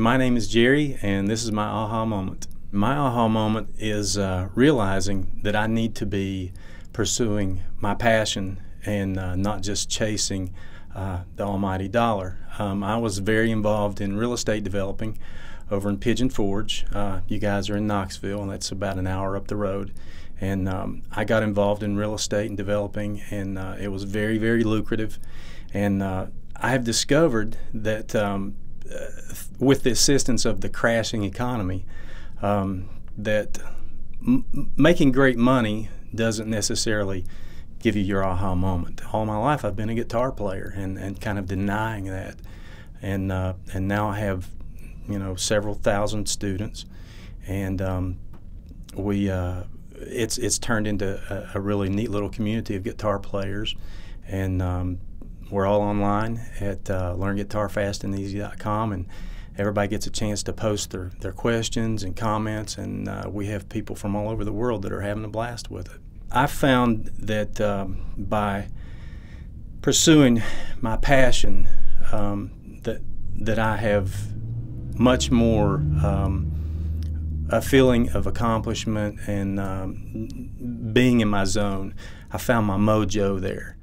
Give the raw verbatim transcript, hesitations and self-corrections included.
My name is Jerry, and this is my aha moment. My aha moment is uh, realizing that I need to be pursuing my passion and uh, not just chasing uh, the almighty dollar. Um, I was very involved in real estate developing over in Pigeon Forge. Uh, you guys are in Knoxville, and that's about an hour up the road. And um, I got involved in real estate and developing, and uh, it was very, very lucrative. And uh, I have discovered that um, with the assistance of the crashing economy, um, that m making great money doesn't necessarily give you your aha moment. All my life I've been a guitar player and, and kind of denying that. And, uh, and now I have, you know, several thousand students, and um, we, uh, it's, it's turned into a, a really neat little community of guitar players, and um, we're all online at uh, Learn Guitar Fast and Easy dot com, and everybody gets a chance to post their, their questions and comments, and uh, we have people from all over the world that are having a blast with it. I found that um, by pursuing my passion um, that, that I have much more um, a feeling of accomplishment and um, being in my zone. I found my mojo there.